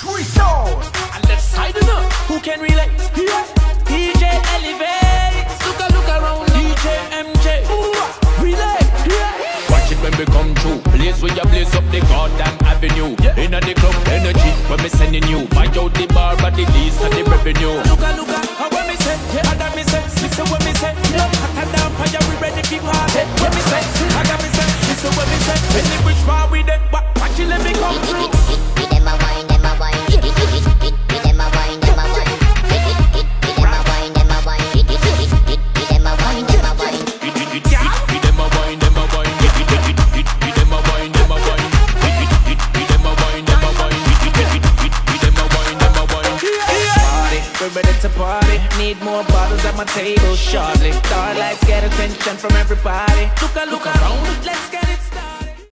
Crystal and left side of them. Who can relate? Yeah. DJ Elev8. Look around. DJ Emjay. Ooh, relate. Yeah. Watch it when we come through. Place where you blaze up the goddamn avenue. Yeah. Inna the club energy when we sending you. Buy out the bar, but the lease and the revenue. Look how when me say, yeah, that me say, listen when me say, no, hotter than fire, we ready keep hard. When me say, I got me say, listen when me say, any which bar we dey, watch it let me come through. Need more bottles at my table shortly. Starlights get attention from everybody. Look around, let's get it.